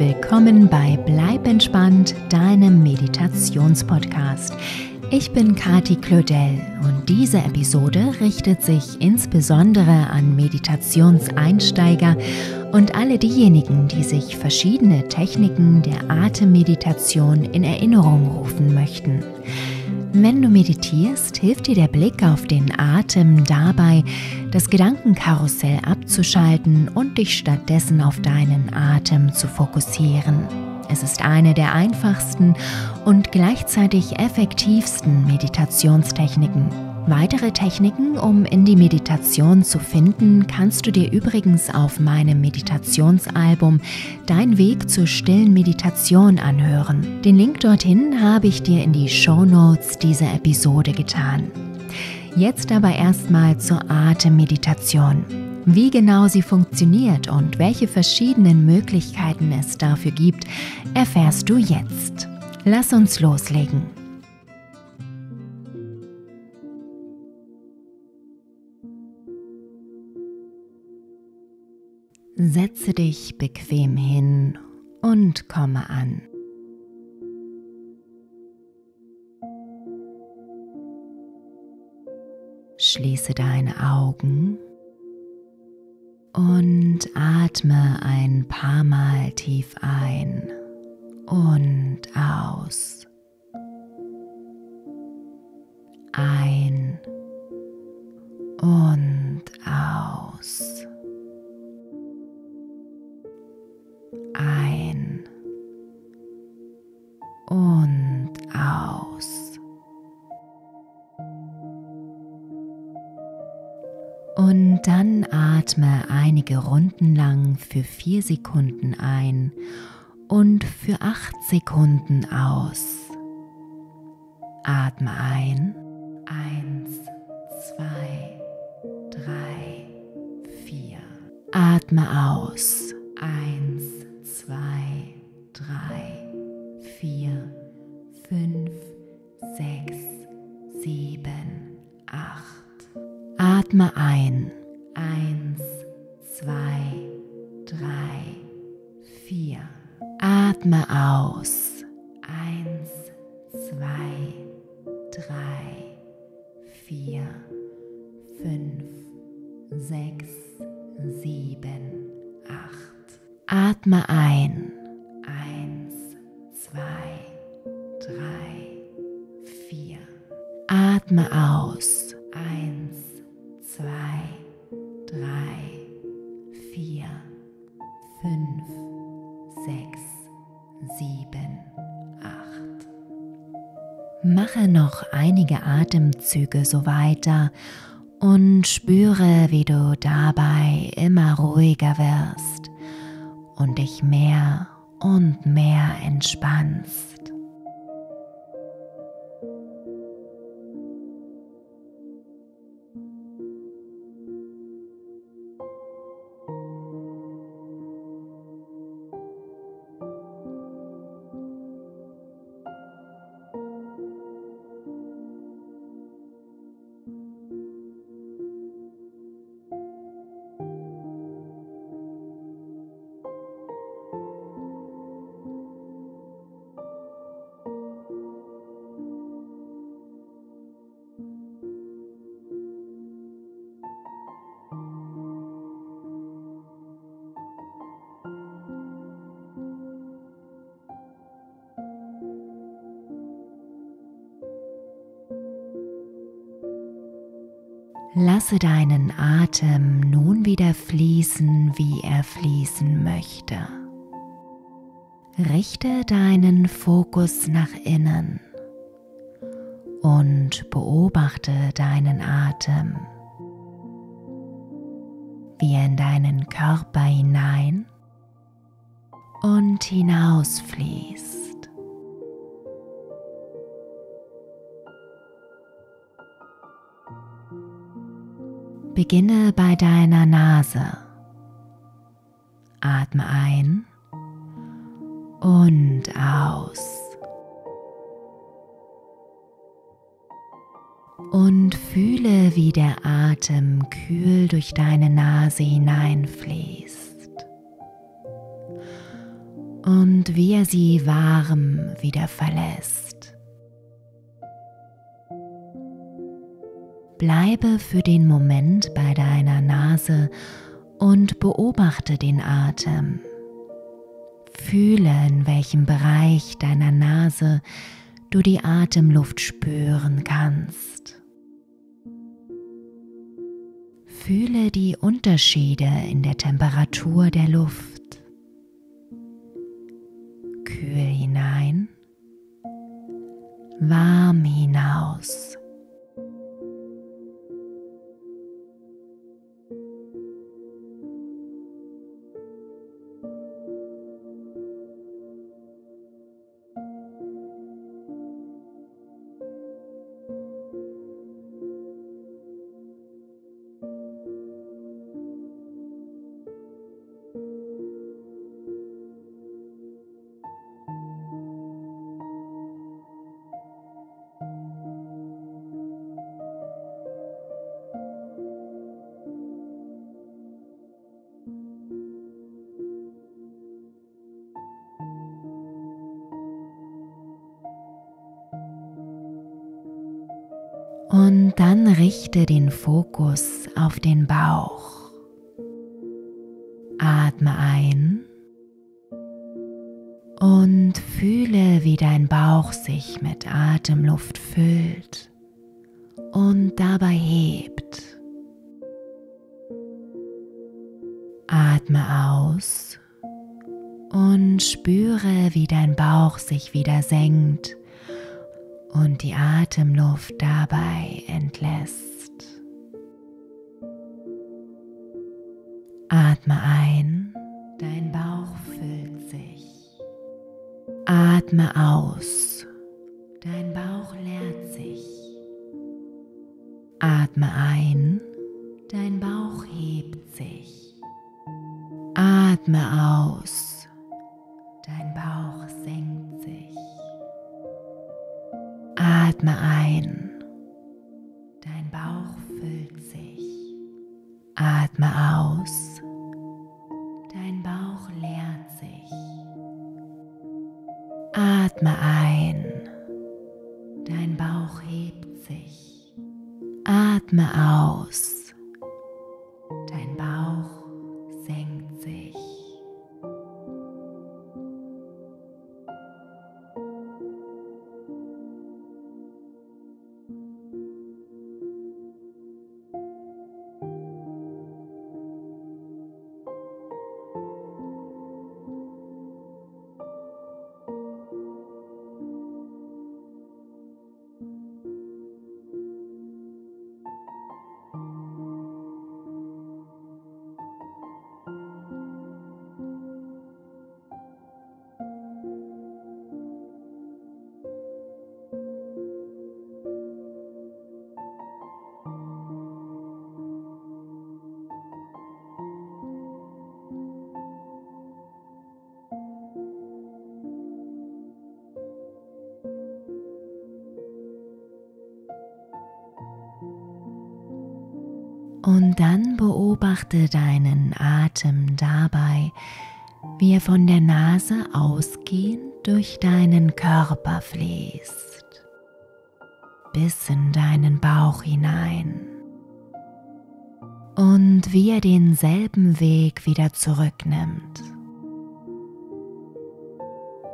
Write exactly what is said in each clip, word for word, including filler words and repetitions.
willkommen bei Bleib entspannt, deinem Meditationspodcast. Ich bin Kathi Klaudel und diese Episode richtet sich insbesondere an Meditationseinsteiger und alle diejenigen, die sich verschiedene Techniken der Atemmeditation in Erinnerung rufen möchten. Wenn du meditierst, hilft dir der Blick auf den Atem dabei, das Gedankenkarussell abzuschalten und dich stattdessen auf deinen Atem zu fokussieren. Es ist eine der einfachsten und gleichzeitig effektivsten Meditationstechniken. Weitere Techniken, um in die Meditation zu finden, kannst du dir übrigens auf meinem Meditationsalbum Dein Weg zur stillen Meditation anhören. Den Link dorthin habe ich dir in die Shownotes dieser Episode getan. Jetzt aber erstmal zur Atemmeditation. Wie genau sie funktioniert und welche verschiedenen Möglichkeiten es dafür gibt, erfährst du jetzt. Lass uns loslegen. Setze dich bequem hin und komme an. Schließe deine Augen und atme ein paar Mal tief ein und aus. Ein und aus. Ein und aus. Und dann atme einige Runden lang für vier Sekunden ein und für acht Sekunden aus. Atme ein. Eins, zwei, drei, vier. Atme aus. Eins, zwei, drei, vier, fünf, sechs, sieben, acht. Atme ein. Eins, zwei, drei, vier. Atme aus. Eins, zwei, drei, vier, fünf, sechs, sieben, acht. Atme ein. Eins, zwei, drei, vier. Atme aus. Eins, zwei, drei, vier, fünf, sechs, sieben, acht. Mache noch einige Atemzüge so weiter und spüre, wie du dabei immer ruhiger wirst und dich mehr und mehr entspannst. Lasse deinen Atem nun wieder fließen, wie er fließen möchte. Richte deinen Fokus nach innen und beobachte deinen Atem, wie er in deinen Körper hinein und hinaus fließt. Beginne bei deiner Nase. Atme ein und aus. Und fühle, wie der Atem kühl durch deine Nase hineinfließt. und wie er sie warm wieder verlässt. Bleibe für den Moment bei deiner Nase und beobachte den Atem. Fühle, in welchem Bereich deiner Nase du die Atemluft spüren kannst. Fühle die Unterschiede in der Temperatur der Luft. Kühl hinein, warm hinaus. Und dann richte den Fokus auf den Bauch. Atme ein und fühle, wie dein Bauch sich mit Atemluft füllt und dabei hebt. Atme aus und spüre, wie dein Bauch sich wieder senkt und die Atemluft dabei entlässt. Atme ein, dein Bauch füllt sich. Atme aus, dein Bauch leert sich. Atme ein, dein Bauch hebt sich. Atme aus, dein Bauch senkt sich. Atme ein, dein Bauch füllt sich. Atme aus, dein Bauch leert sich. Atme ein, dein Bauch hebt sich. Atme aus, dein Bauch senkt sich. Und dann beobachte deinen Atem dabei, wie er von der Nase ausgehend durch deinen Körper fließt, bis in deinen Bauch hinein. Und wie er denselben Weg wieder zurücknimmt.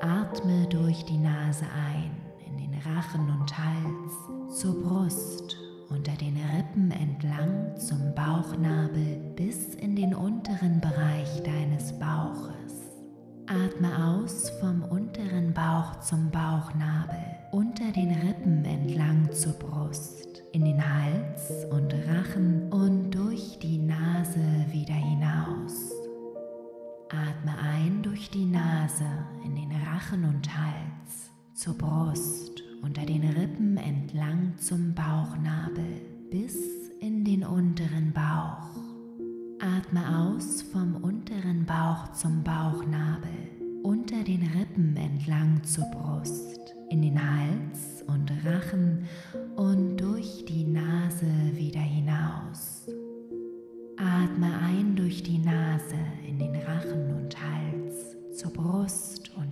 Atme durch die Nase ein, in den Rachen und Hals, zur Brust, unter den Rippen entlang zum Bauchnabel bis in den unteren Bereich deines Bauches. Atme aus vom unteren Bauch zum Bauchnabel, unter den Rippen entlang zur Brust, in den Hals und Rachen und durch die Nase wieder hinaus. Atme ein durch die Nase, in den Rachen und Hals, zur Brust, unter den Rippen entlang zum Bauchnabel bis in den unteren Bauch. Atme aus vom unteren Bauch zum Bauchnabel, unter den Rippen entlang zur Brust, in den Hals und Rachen und durch die Nase wieder hinaus. Atme ein durch die Nase, in den Rachen und Hals, zur Brust und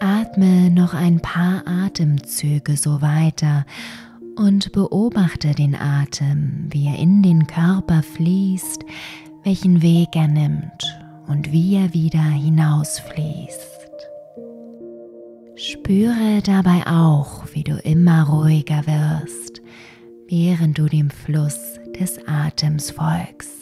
Atme noch ein paar Atemzüge so weiter und beobachte den Atem, wie er in den Körper fließt, welchen Weg er nimmt und wie er wieder hinausfließt. Spüre dabei auch, wie du immer ruhiger wirst, während du dem Fluss des Atems folgst.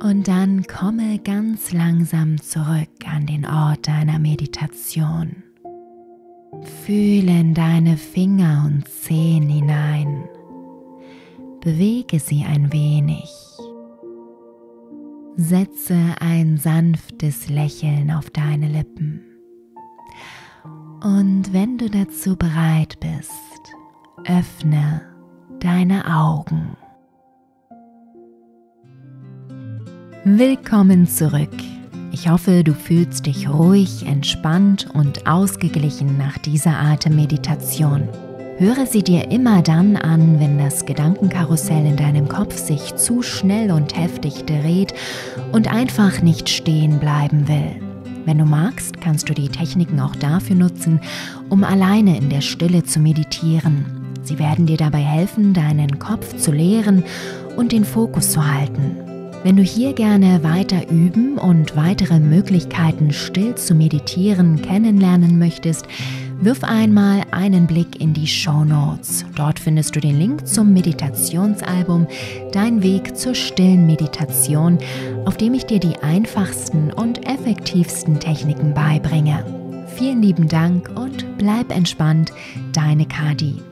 Und dann komme ganz langsam zurück an den Ort deiner Meditation. Fühle in deine Finger und Zehen hinein. Bewege sie ein wenig. Setze ein sanftes Lächeln auf deine Lippen. Und wenn du dazu bereit bist, öffne deine Augen. Willkommen zurück. Ich hoffe, du fühlst dich ruhig, entspannt und ausgeglichen nach dieser Atemmeditation. Höre sie dir immer dann an, wenn das Gedankenkarussell in deinem Kopf sich zu schnell und heftig dreht und einfach nicht stehen bleiben will. Wenn du magst, kannst du die Techniken auch dafür nutzen, um alleine in der Stille zu meditieren. Sie werden dir dabei helfen, deinen Kopf zu leeren und den Fokus zu halten. Wenn du hier gerne weiter üben und weitere Möglichkeiten still zu meditieren kennenlernen möchtest, wirf einmal einen Blick in die Shownotes. Dort findest du den Link zum Meditationsalbum Dein Weg zur stillen Meditation, auf dem ich dir die einfachsten und effektivsten Techniken beibringe. Vielen lieben Dank und bleib entspannt, deine Kathi.